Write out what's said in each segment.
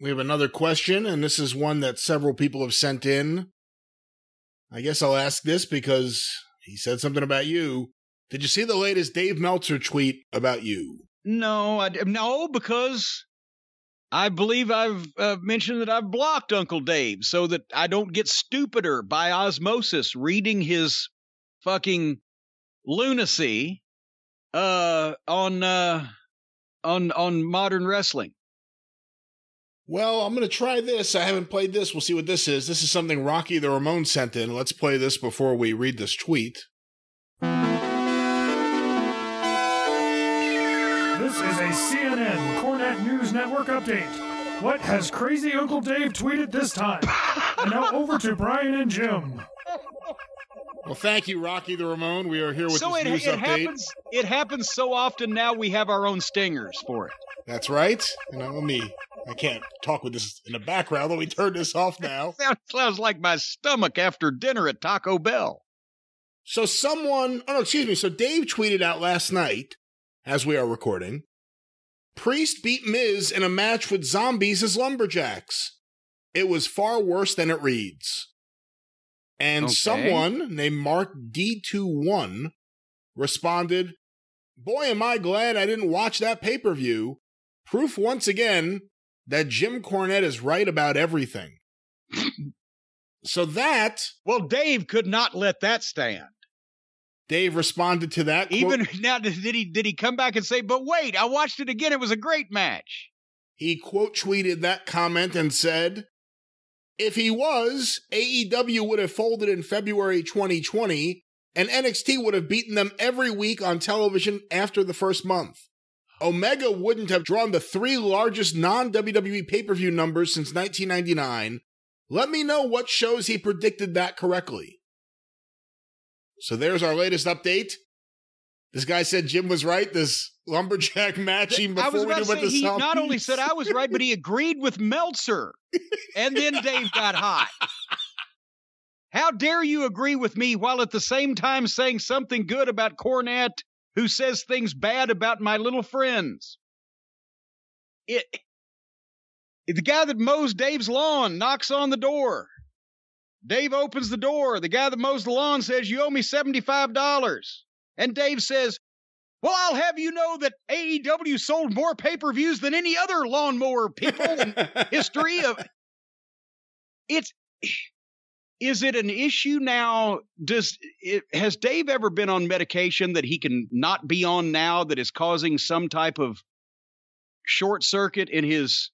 We have another question, and this is one that several people have sent in. I guess I'll ask this because he said something about you. Did you see the latest Dave Meltzer tweet about you? No, no, because I believe I've mentioned that I've blocked Uncle Dave so that I don't get stupider by osmosis reading his fucking lunacy on modern wrestling. Well, I'm going to try this. I haven't played this. We'll see what this is. This is something Rocky the Ramone sent in. Let's play this before we read this tweet. This is a CNN Cornette News Network update. What has crazy Uncle Dave tweeted this time? And now over to Brian and Jim. Well, thank you, Rocky the Ramone. We are here with this news update. It happens so often now we have our own stingers for it. That's right. You know, I can't talk with this in the background. Let me turn this off now. Sounds like my stomach after dinner at Taco Bell. So so Dave tweeted out last night, as we are recording, Priest beat Miz in a match with zombies as lumberjacks. It was far worse than it reads. And someone named Mark D21 responded, "Boy, am I glad I didn't watch that pay-per-view. Proof once again that Jim Cornette is right about everything." So that... Well, Dave could not let that stand. Dave responded to that. Even quote, now, did he come back and say, "But wait, I watched it again. It was a great match." He quote tweeted that comment and said, "If he was, AEW would have folded in February 2020, and NXT would have beaten them every week on television after the first month. Omega wouldn't have drawn the 3 largest non-WWE pay-per-view numbers since 1999. Let me know what shows he predicted that correctly." So there's our latest update. This guy said Jim was right. This lumberjack matching before we knew what the South. Not only said I was right, but he agreed with Meltzer. And then Dave got hot. How dare you agree with me while at the same time saying something good about Cornette, who says things bad about my little friends? The guy that mows Dave's lawn knocks on the door. Dave opens the door. The guy that mows the lawn says, "You owe me $75. And Dave says, "Well, I'll have you know that AEW sold more pay-per-views than any other lawnmower people in history of..." Is it an issue now? Has Dave ever been on medication that he can not be on now that is causing some type of short circuit in his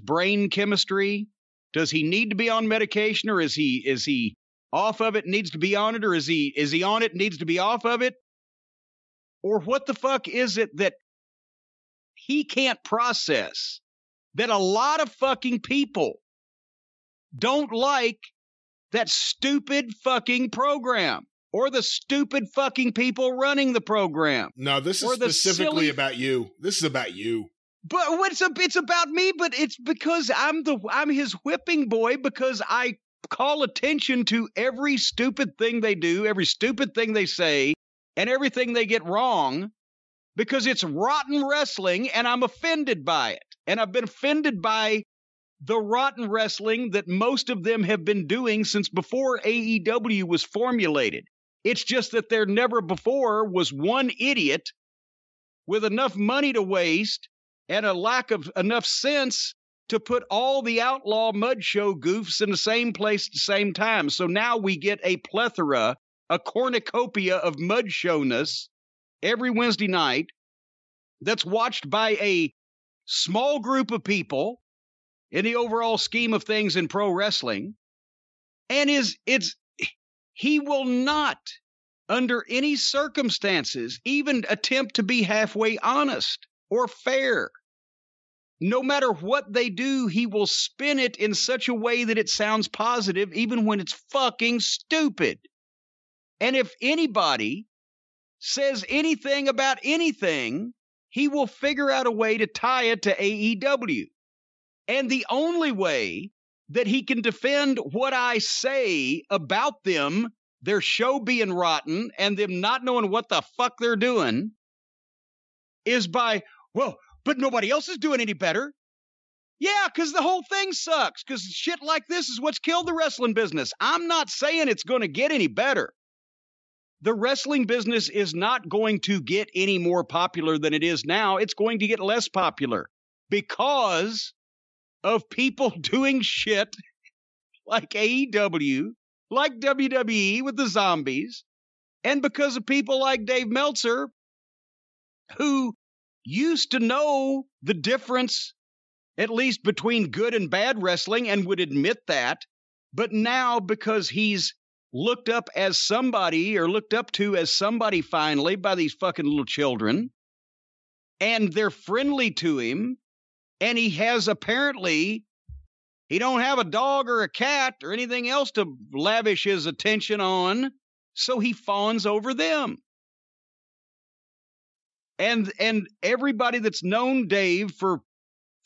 brain chemistry? Does he need to be on medication, or is he off of it, needs to be on it, or is he on it, needs to be off of it? Or what the fuck is it that he can't process that a lot of fucking people don't like that stupid fucking program, or the stupid fucking people running the program? No, this is specifically about you. This is about you. But it's about me, but it's because I'm his whipping boy, because I call attention to every stupid thing they do, every stupid thing they say, and everything they get wrong, because it's rotten wrestling, and I'm offended by it. And I've been offended by the rotten wrestling that most of them have been doing since before AEW was formulated. It's just that there never before was one idiot with enough money to waste and a lack of enough sense to put all the outlaw mud show goofs in the same place at the same time. So now we get a plethora, a cornucopia of mud showness every Wednesday night that's watched by a small group of people in the overall scheme of things in pro wrestling. And he will not, under any circumstances, even attempt to be halfway honest or fair. No matter what they do, he will spin it in such a way that it sounds positive, even when it's fucking stupid. And if anybody says anything about anything, he will figure out a way to tie it to AEW. And the only way that he can defend what I say about them, their show being rotten, and them not knowing what the fuck they're doing, is by, "Well, but nobody else is doing any better." Yeah, because the whole thing sucks, because shit like this is what's killed the wrestling business. I'm not saying it's going to get any better. The wrestling business is not going to get any more popular than it is now. It's going to get less popular because of people doing shit like AEW, like WWE with the zombies, and because of people like Dave Meltzer, who used to know the difference, at least between good and bad wrestling, and would admit that. But now, because he's looked up as somebody, or looked up to as somebody finally by these fucking little children, and they're friendly to him, and he has apparently, he don't have a dog or a cat or anything else to lavish his attention on, so he fawns over them. And everybody that's known Dave for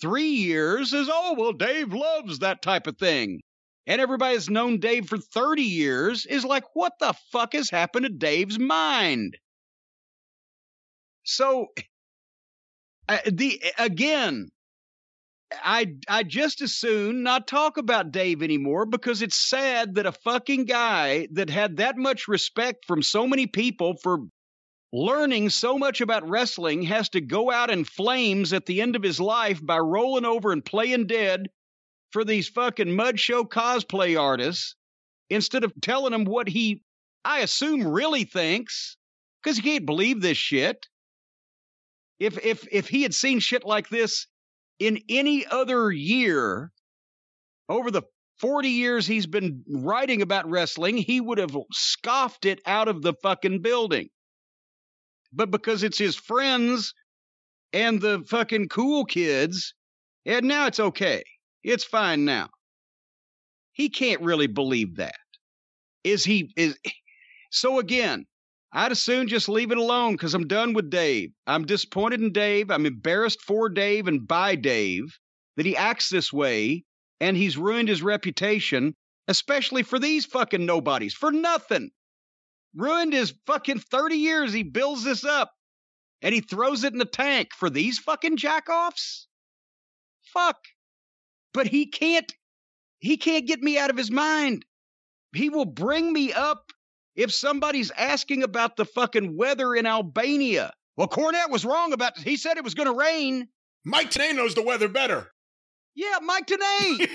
3 years is, oh, well, Dave loves that type of thing. And everybody that's known Dave for 30 years is like, what the fuck has happened to Dave's mind? So, I just as soon not talk about Dave anymore, because it's sad that a fucking guy that had that much respect from so many people for learning so much about wrestling has to go out in flames at the end of his life by rolling over and playing dead for these fucking mud show cosplay artists, instead of telling them what he, I assume, really thinks, because he can't believe this shit. If he had seen shit like this in any other year, over the 40 years he's been writing about wrestling, he would have scoffed it out of the fucking building. But because it's his friends and the fucking cool kids, and now it's okay. It's fine now. He can't really believe that. So again, I'd as soon just leave it alone, because I'm done with Dave. I'm disappointed in Dave. I'm embarrassed for Dave and by Dave that he acts this way, and he's ruined his reputation, especially for these fucking nobodies, for nothing. Ruined his fucking 30 years. He builds this up, and he throws it in the tank for these fucking jackoffs. Fuck. But he can't get me out of his mind. He will bring me up. If somebody's asking about the fucking weather in Albania, well, Cornette was wrong about it. He said it was going to rain. Mike Tenay knows the weather better. Yeah, Mike Tenay,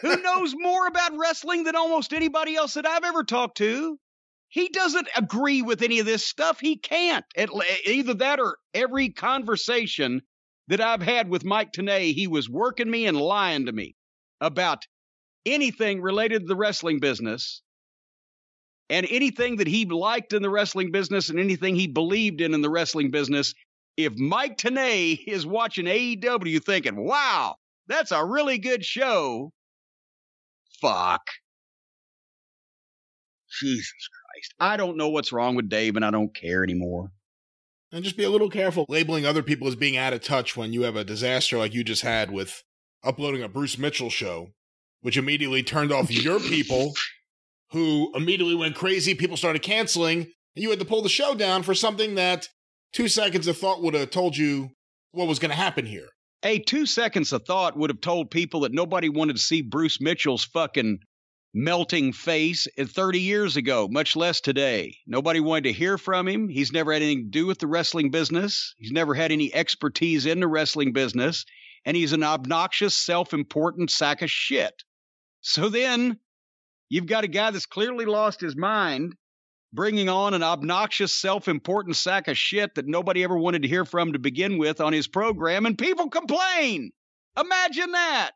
who knows more about wrestling than almost anybody else that I've ever talked to. He doesn't agree with any of this stuff. He can't. Either that or every conversation that I've had with Mike Tenay, he was working me and lying to me about anything related to the wrestling business. And anything that he liked in the wrestling business and anything he believed in the wrestling business, if Mike Tenay is watching AEW thinking, wow, that's a really good show, fuck. Jesus Christ. I don't know what's wrong with Dave, and I don't care anymore. And just be a little careful labeling other people as being out of touch when you have a disaster like you just had with uploading a Bruce Mitchell show, which immediately turned off your people, who immediately went crazy. People started canceling, and you had to pull the show down for something that 2 seconds of thought would have told you what was going to happen here. Hey, 2 seconds of thought would have told people that nobody wanted to see Bruce Mitchell's fucking melting face 30 years ago, much less today. Nobody wanted to hear from him. He's never had anything to do with the wrestling business. He's never had any expertise in the wrestling business, and he's an obnoxious, self-important sack of shit. So then you've got a guy that's clearly lost his mind, bringing on an obnoxious, self-important sack of shit that nobody ever wanted to hear from to begin with on his program, and people complain. Imagine that.